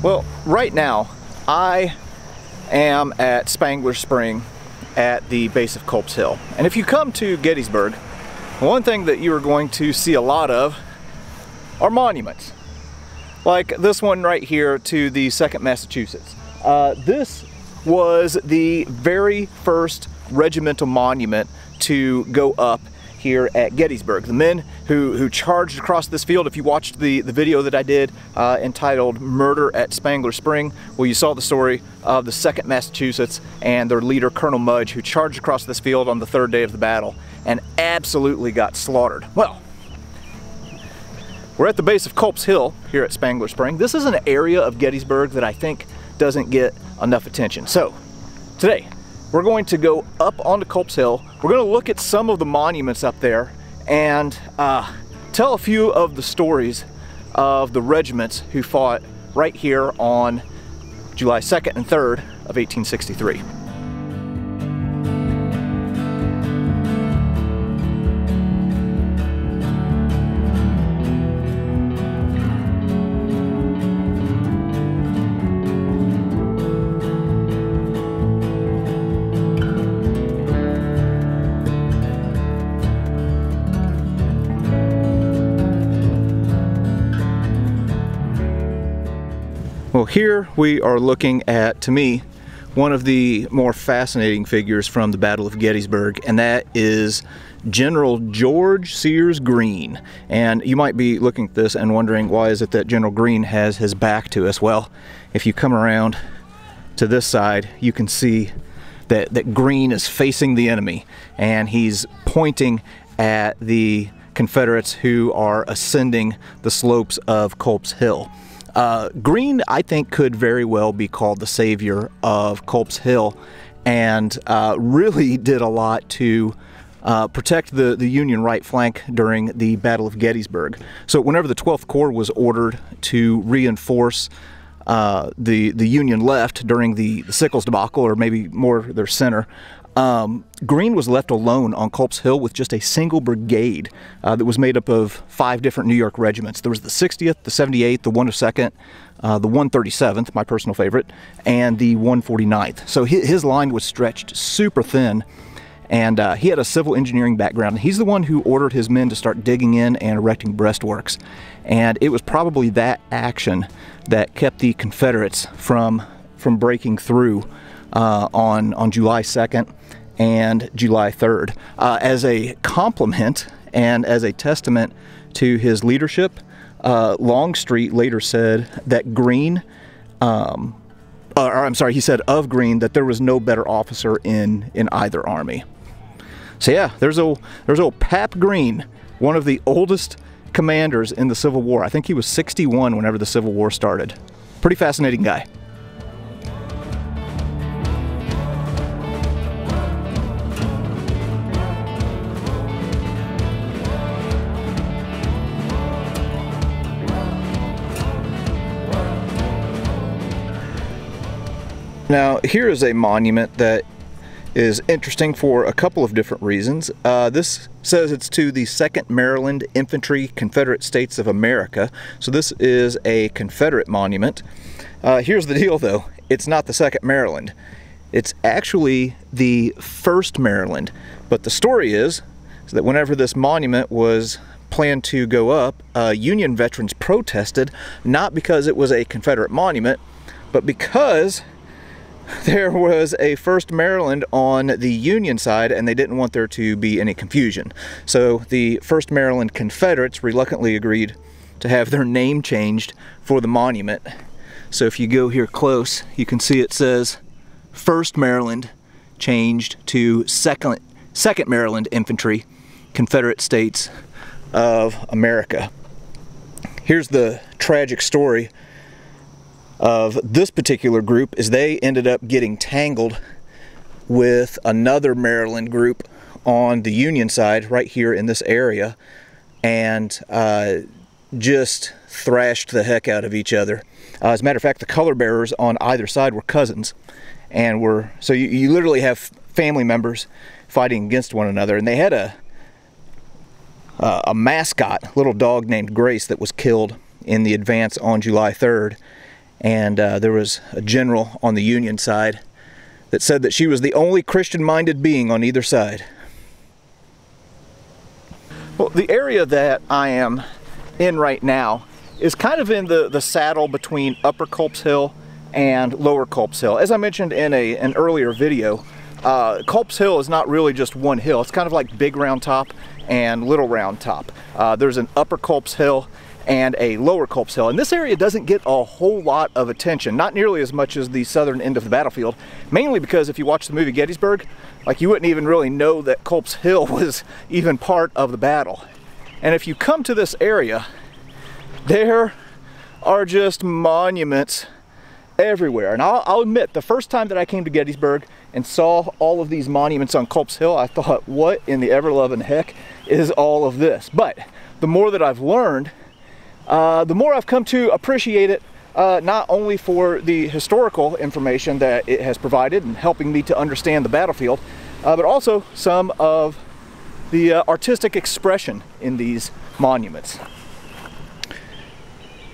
Well, right now I am at Spangler Spring at the base of Culp's Hill. And if you come to Gettysburg, one thing that you are going to see a lot of are monuments. Like this one right here to the 2nd Massachusetts. This was the very first regimental monument to go up here at Gettysburg. The men who charged across this field, if you watched the video that I did entitled Murder at Spangler Spring, well, you saw the story of the 2nd Massachusetts and their leader, Colonel Mudge, who charged across this field on the third day of the battle and absolutely got slaughtered. Well, we're at the base of Culp's Hill here at Spangler Spring. This is an area of Gettysburg that I think doesn't get enough attention. So today, we're going to go up onto Culp's Hill. We're going to look at some of the monuments up there and tell a few of the stories of the regiments who fought right here on July 2nd and 3rd of 1863. Well, here we are looking at, to me, one of the more fascinating figures from the Battle of Gettysburg, and that is General George Sears Greene. And you might be looking at this and wondering, why is it that General Greene has his back to us? Well, if you come around to this side, you can see that Greene is facing the enemy, and he's pointing at the Confederates who are ascending the slopes of Culp's Hill. Greene, I think, could very well be called the savior of Culp's Hill, and really did a lot to protect the Union right flank during the Battle of Gettysburg. So whenever the 12th Corps was ordered to reinforce the Union left during the Sickles debacle, or maybe more their center, Greene was left alone on Culp's Hill with just a single brigade that was made up of 5 different New York regiments. There was the 60th, the 78th, the 102nd, the 137th, my personal favorite, and the 149th. So his line was stretched super thin, and he had a civil engineering background. He's the one who ordered his men to start digging in and erecting breastworks. And it was probably that action that kept the Confederates from breaking through on July 2nd and July 3rd. As a compliment and as a testament to his leadership, Longstreet later said that Greene, he said of Greene that there was no better officer in either army. So yeah, there's old Pap Greene, one of the oldest commanders in the Civil War. I think he was 61 whenever the Civil War started. Pretty fascinating guy. Now, here is a monument that is interesting for a couple of different reasons. This says it's to the 2nd Maryland Infantry Confederate States of America. So this is a Confederate monument. Here's the deal though, it's not the 2nd Maryland. It's actually the 1st Maryland. But the story is that whenever this monument was planned to go up, Union veterans protested, not because it was a Confederate monument, but because there was a 1st Maryland on the Union side, and they didn't want there to be any confusion. So the 1st Maryland Confederates reluctantly agreed to have their name changed for the monument. So if you go here close, you can see it says 1st Maryland changed to 2nd Maryland Infantry, Confederate States of America. Here's the tragic story of this particular group is they ended up getting tangled with another Maryland group on the Union side right here in this area, and just thrashed the heck out of each other. As a matter of fact, the color bearers on either side were cousins, and so you literally have family members fighting against one another, and they had a mascot, a little dog named Grace, that was killed in the advance on July 3rd. and there was a general on the Union side that said that she was the only Christian-minded being on either side. Well, the area that I am in right now is kind of in the saddle between Upper Culp's Hill and Lower Culp's Hill. As I mentioned in an earlier video, Culp's Hill is not really just one hill. It's kind of like Big Round Top and Little Round Top. There's an Upper Culp's Hill and a Lower Culp's Hill, and this area doesn't get a whole lot of attention, not nearly as much as the southern end of the battlefield, mainly because if you watch the movie Gettysburg, like, you wouldn't even really know that Culp's Hill was even part of the battle. And if you come to this area, there are just monuments everywhere. And I'll admit, the first time that I came to Gettysburg and saw all of these monuments on Culp's Hill, I thought, what in the ever-loving heck is all of this? But the more that I've learned, the more I've come to appreciate it, not only for the historical information that it has provided and helping me to understand the battlefield, but also some of the artistic expression in these monuments.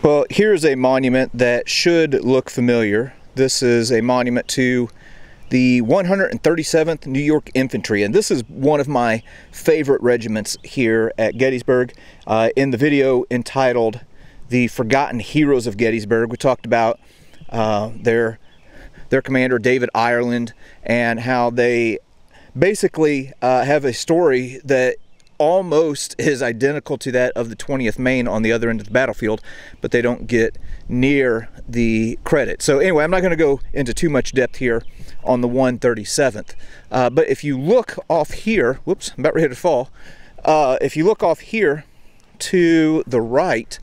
Well, here's a monument that should look familiar. This is a monument to the 137th New York Infantry, and this is one of my favorite regiments here at Gettysburg. In the video entitled The Forgotten Heroes of Gettysburg, we talked about their commander, David Ireland, and how they basically have a story that almost is identical to that of the 20th Maine on the other end of the battlefield, but they don't get near the credit. So anyway, I'm not going to go into too much depth here on the 137th, but if you look off here, whoops, I'm about ready to fall, if you look off here to the right,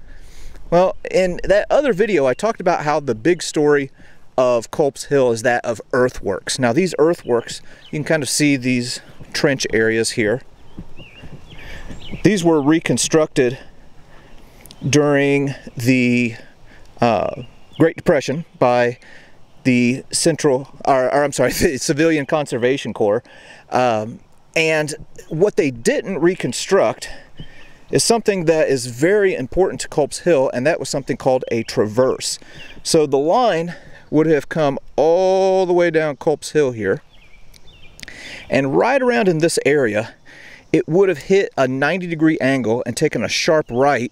well, in that other video I talked about how the big story of Culp's Hill is that of earthworks. Now these earthworks, you can kind of see these trench areas here. These were reconstructed during the Great Depression by the the Civilian Conservation Corps. And what they didn't reconstruct is something that is very important to Culp's Hill, and that was something called a traverse. So the line would have come all the way down Culp's Hill here, and right around in this area, it would have hit a 90-degree angle and taken a sharp right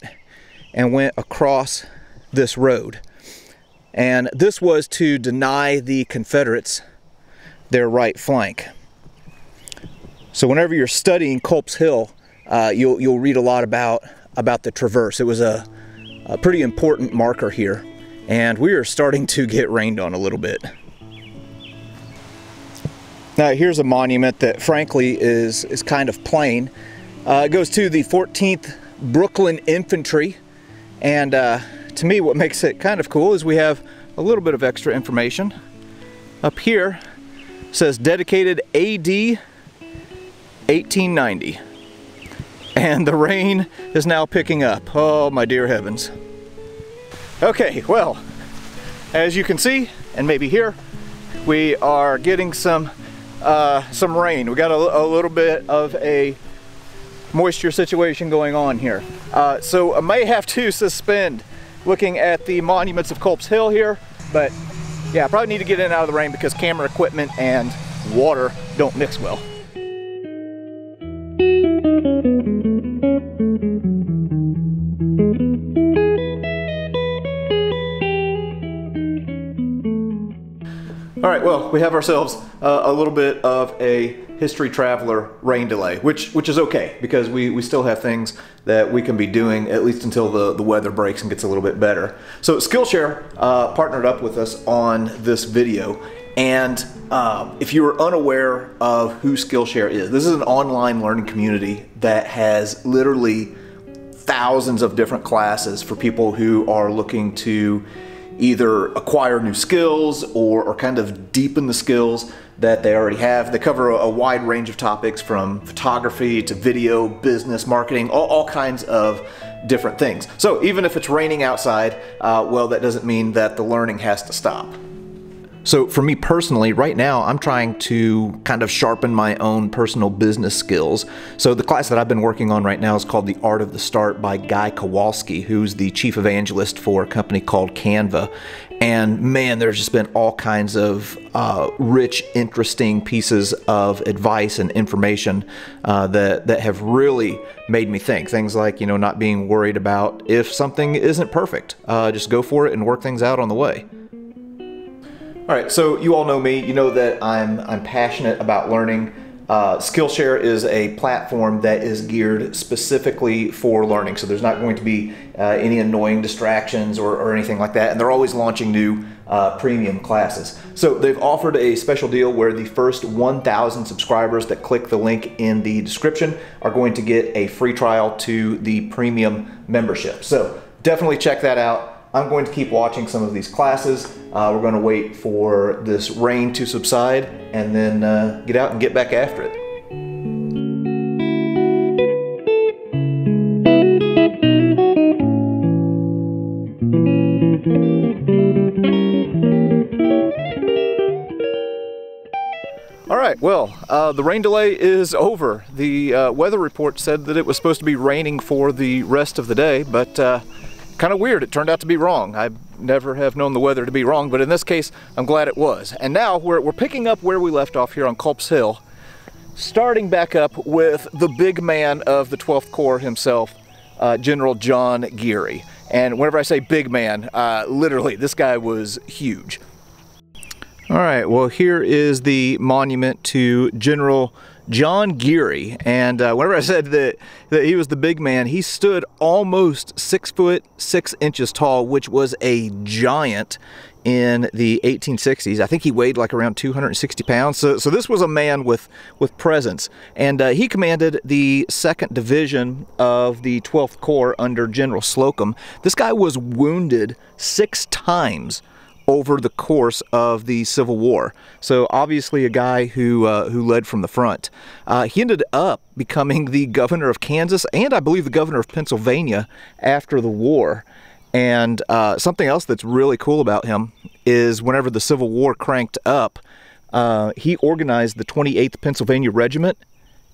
and went across this road. And this was to deny the Confederates their right flank. So whenever you're studying Culp's Hill, you'll read a lot about the traverse. It was a pretty important marker here, and we are starting to get rained on a little bit. Now here's a monument that frankly is kind of plain. It goes to the 14th Brooklyn Infantry, and to me what makes it kind of cool is we have a little bit of extra information. Up here it says dedicated AD 1890, and the rain is now picking up. Oh my dear heavens. Okay, well, as you can see, and maybe here, we are getting some rain. We got a little bit of a moisture situation going on here. So I may have to suspend looking at the monuments of Culp's Hill here, but yeah, I probably need to get in and out of the rain because camera equipment and water don't mix well. All right, well, we have ourselves a little bit of a history traveler rain delay, which is okay because we still have things that we can be doing at least until the weather breaks and gets a little bit better. So Skillshare partnered up with us on this video, and if you were unaware of who Skillshare is, this is an online learning community that has literally thousands of different classes for people who are looking to either acquire new skills or kind of deepen the skills that they already have. They cover a wide range of topics from photography to video, business, marketing, all kinds of different things. So even if it's raining outside, well, that doesn't mean that the learning has to stop. So for me personally, right now, I'm trying to kind of sharpen my own personal business skills. So the class that I've been working on right now is called The Art of the Start by Guy Kawasaki, who's the chief evangelist for a company called Canva. And man, there's just been all kinds of rich, interesting pieces of advice and information that have really made me think. Things like, you know, not being worried about if something isn't perfect. Just go for it and work things out on the way. All right, so you all know me. You know that I'm passionate about learning. Skillshare is a platform that is geared specifically for learning. So there's not going to be any annoying distractions or anything like that. And they're always launching new premium classes. So they've offered a special deal where the first 1,000 subscribers that click the link in the description are going to get a free trial to the premium membership. So definitely check that out. I'm going to keep watching some of these classes. We're going to wait for this rain to subside and then get out and get back after it. All right, well, the rain delay is over. The weather report said that it was supposed to be raining for the rest of the day, but kind of weird, it turned out to be wrong. I never have known the weather to be wrong, but in this case, I'm glad it was. And now we're picking up where we left off here on Culp's Hill, starting back up with the big man of the 12th Corps himself, General John Geary. And whenever I say big man, literally, this guy was huge. All right, well, here is the monument to General John Geary, and whenever I said that he was the big man, he stood almost 6 foot 6 inches tall, which was a giant in the 1860s. I think he weighed like around 260 pounds, so this was a man with presence. And he commanded the 2nd Division of the 12th Corps under General Slocum. This guy was wounded 6 times over the course of the Civil War. So obviously a guy who led from the front. He ended up becoming the governor of Kansas and I believe the governor of Pennsylvania after the war. And something else that's really cool about him is whenever the Civil War cranked up, he organized the 28th Pennsylvania Regiment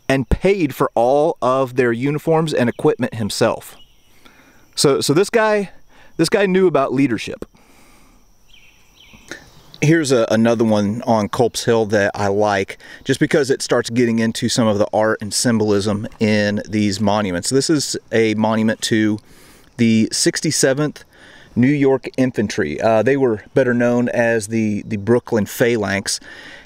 and paid for all of their uniforms and equipment himself. So this guy knew about leadership. Here's another one on Culp's Hill that I like, just because it starts getting into some of the art and symbolism in these monuments. This is a monument to the 67th New York Infantry. They were better known as the Brooklyn Phalanx,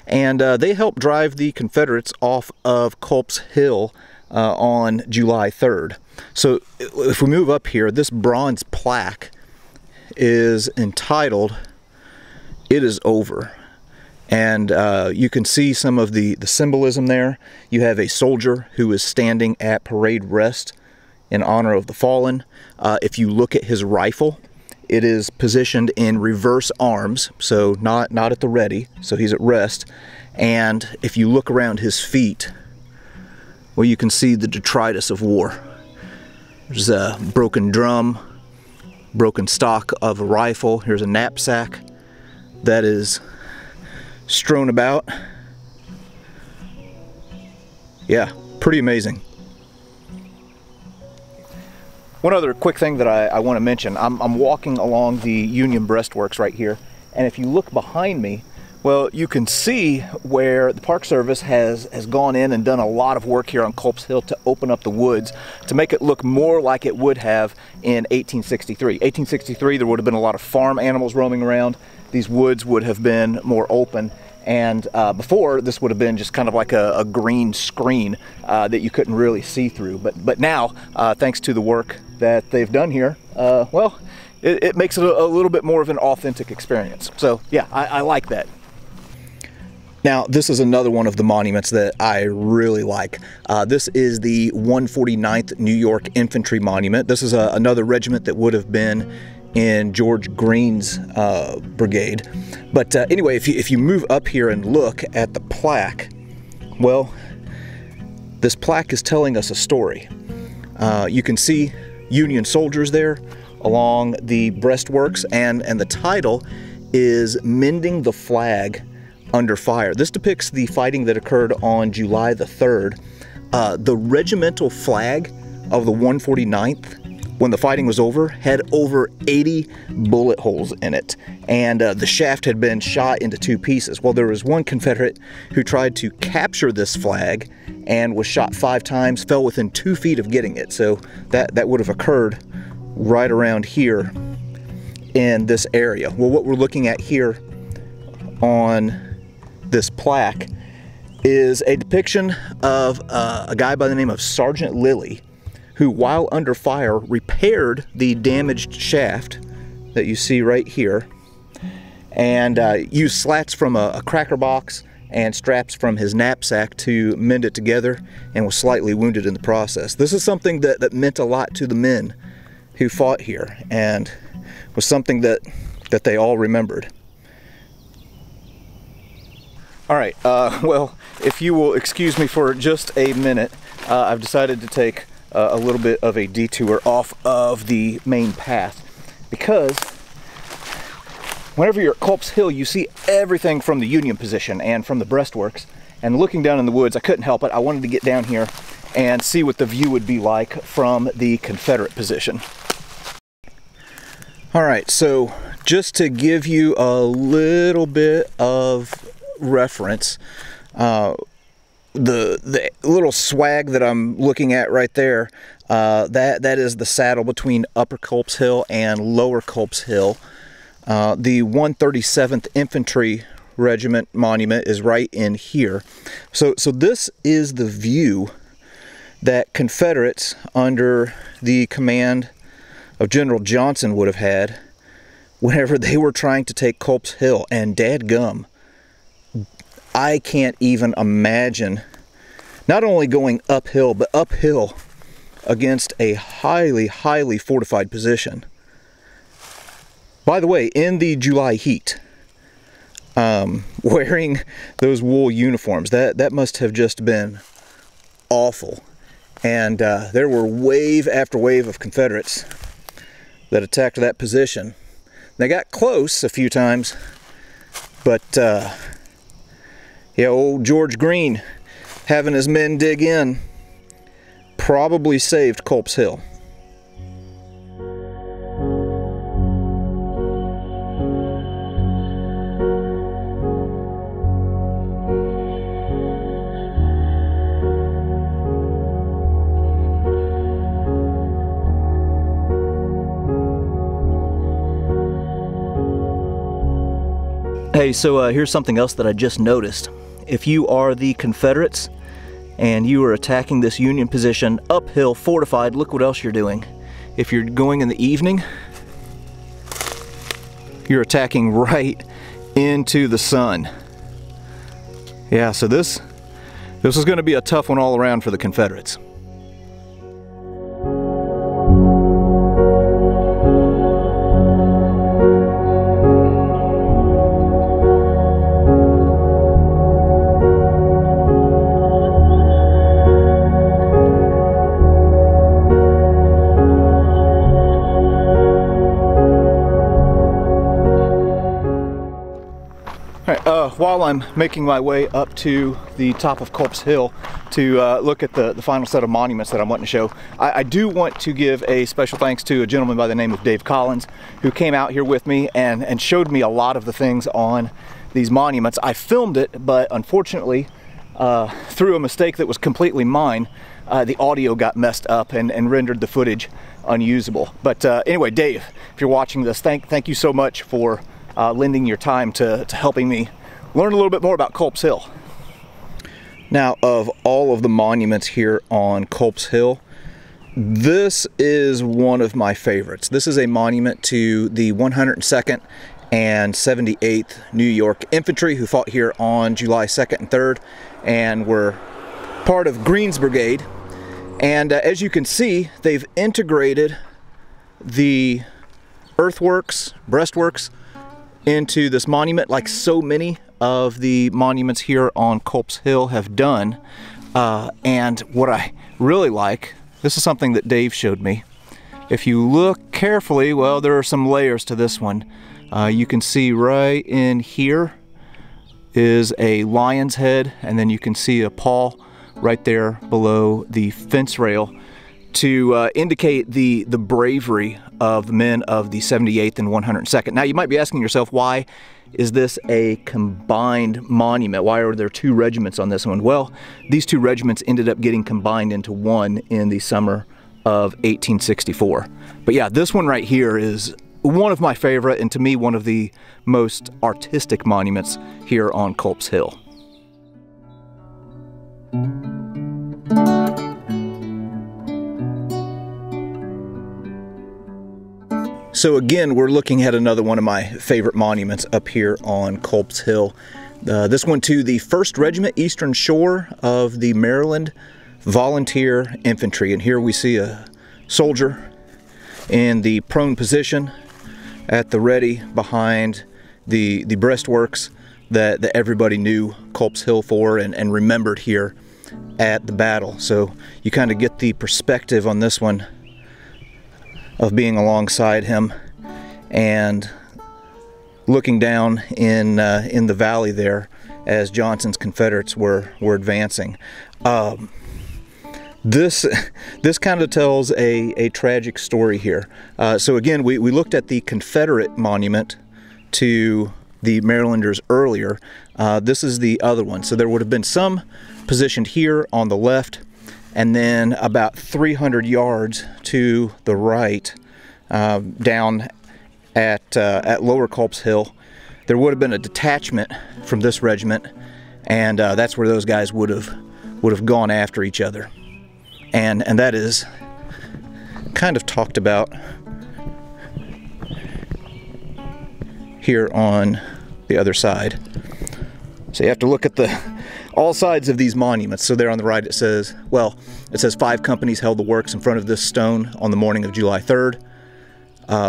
and they helped drive the Confederates off of Culp's Hill on July 3rd. So if we move up here, this bronze plaque is entitled "It Is Over," and you can see some of the symbolism there. You have a soldier who is standing at parade rest in honor of the fallen. If you look at his rifle, it is positioned in reverse arms, so not at the ready, so he's at rest. And if you look around his feet, well, you can see the detritus of war. There's a broken drum, broken stock of a rifle. Here's a knapsack that is strewn about. Yeah, pretty amazing. One other quick thing that I want to mention. I'm walking along the Union breastworks right here, and if you look behind me, well, you can see where the Park Service has gone in and done a lot of work here on Culp's Hill to open up the woods to make it look more like it would have in 1863. 1863, there would have been a lot of farm animals roaming around. These woods would have been more open, and before, this would have been just kind of like a green screen that you couldn't really see through. But now, thanks to the work that they've done here, well, it makes it a little bit more of an authentic experience. So yeah, I like that. Now, this is another one of the monuments that I really like. This is the 149th New York Infantry Monument. This is another regiment that would have been in George Greene's brigade. But anyway, if you move up here and look at the plaque, well, this plaque is telling us a story. You can see Union soldiers there along the breastworks, and the title is mending the flag under fire. This depicts the fighting that occurred on July the 3rd. The regimental flag of the 149th, when the fighting was over, had over 80 bullet holes in it, and the shaft had been shot into two pieces. Well, there was one Confederate who tried to capture this flag and was shot 5 times, fell within 2 feet of getting it. So that would have occurred right around here in this area. Well, what we're looking at here on this plaque is a depiction of a guy by the name of Sergeant Lilly, who, while under fire, repaired the damaged shaft that you see right here, and used slats from a cracker box and straps from his knapsack to mend it together, and was slightly wounded in the process. This is something that meant a lot to the men who fought here, and was something that they all remembered. All right, well, if you will excuse me for just a minute, I've decided to take a little bit of a detour off of the main path, because whenever you're at Culp's Hill, you see everything from the Union position and from the breastworks, and looking down in the woods, I couldn't help it. I wanted to get down here and see what the view would be like from the Confederate position. All right, so just to give you a little bit of reference, the little swag that I'm looking at right there, that is the saddle between Upper Culp's Hill and Lower Culp's Hill. The 137th Infantry Regiment monument is right in here. So this is the view that Confederates under the command of General Johnson would have had whenever they were trying to take Culp's Hill. And dadgum, I can't even imagine not only going uphill, but uphill against a highly, highly fortified position. By the way, in the July heat, wearing those wool uniforms, that must have just been awful. And there were wave after wave of Confederates that attacked that position. They got close a few times, but yeah, old George Greene, having his men dig in, probably saved Culp's Hill. Hey, so here's something else that I just noticed. If you are the Confederates and you are attacking this Union position uphill, fortified, look what else you're doing. If you're going in the evening, you're attacking right into the sun. Yeah, so this is going to be a tough one all around for the Confederates. While I'm making my way up to the top of Culp's Hill to look at the final set of monuments that I want to show, I do want to give a special thanks to a gentleman by the name of Dave Collins, who came out here with me and showed me a lot of the things on these monuments. I filmed it, but unfortunately, through a mistake that was completely mine, the audio got messed up and rendered the footage unusable. But anyway, Dave, if you're watching this, thank you so much for lending your time to helping me learn a little bit more about Culp's Hill. Now, of all of the monuments here on Culp's Hill, this is one of my favorites. This is a monument to the 102nd and 78th New York Infantry, who fought here on July 2nd and 3rd and were part of Greene's brigade. And as you can see, they've integrated the earthworks, breastworks, into this monument, like so many of the monuments here on Culp's Hill have done. And what I really like, this is something that Dave showed me. If you look carefully, well, there are some layers to this one. You can see right in here is a lion's head, and then you can see a paw right there below the fence rail to indicate the bravery of the men of the 78th and 102nd. Now you might be asking yourself, why is this a combined monument? Why are there two regiments on this one? Well, these two regiments ended up getting combined into one in the summer of 1864. But yeah, this one right here is one of my favorite, and to me one of the most artistic monuments here on Culp's Hill. So again, we're looking at another one of my favorite monuments up here on Culp's Hill. This one to the 1st Regiment Eastern Shore of the Maryland Volunteer Infantry. And here we see a soldier in the prone position at the ready behind the breastworks that everybody knew Culp's Hill for and remembered here at the battle. So you kind of get the perspective on this one of being alongside him and looking down in the valley there as Johnson's Confederates were advancing. This kind of tells a tragic story here. So again, we looked at the Confederate monument to the Marylanders earlier. This is the other one. So there would have been some positioned here on the left, and then about 300 yards to the right, down at Lower Culp's Hill, there would have been a detachment from this regiment, and that's where those guys would have gone after each other, and that is kind of talked about here on the other side. So you have to look at all sides of these monuments. So there on the right it says, well, it says 5 companies held the works in front of this stone on the morning of July 3rd,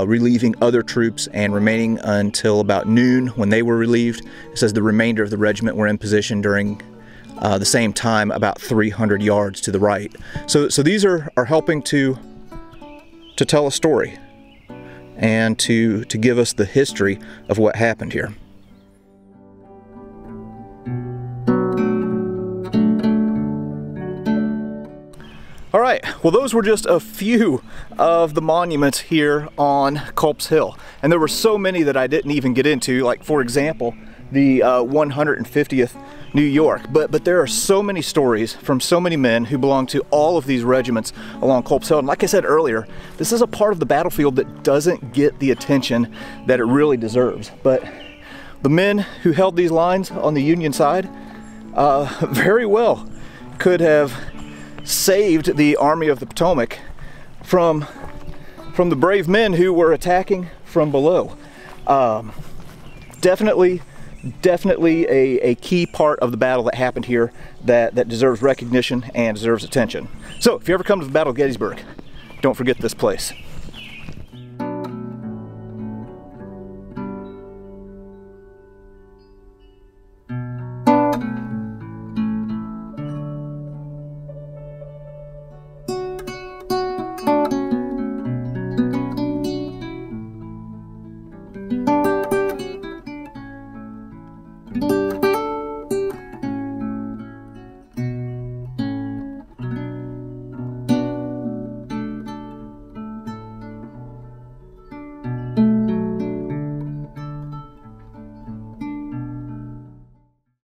relieving other troops and remaining until about noon when they were relieved. It says the remainder of the regiment were in position during the same time about 300 yards to the right. So these are helping to tell a story and to give us the history of what happened here. All right, well, those were just a few of the monuments here on Culp's Hill. And there were so many that I didn't even get into, like, for example, the 150th New York. But there are so many stories from so many men who belong to all of these regiments along Culp's Hill. And like I said earlier, this is a part of the battlefield that doesn't get the attention that it really deserves. But the men who held these lines on the Union side very well could have saved the Army of the Potomac from the brave men who were attacking from below. Definitely a key part of the battle that happened here that deserves recognition and deserves attention. So if you ever come to the Battle of Gettysburg, don't forget this place.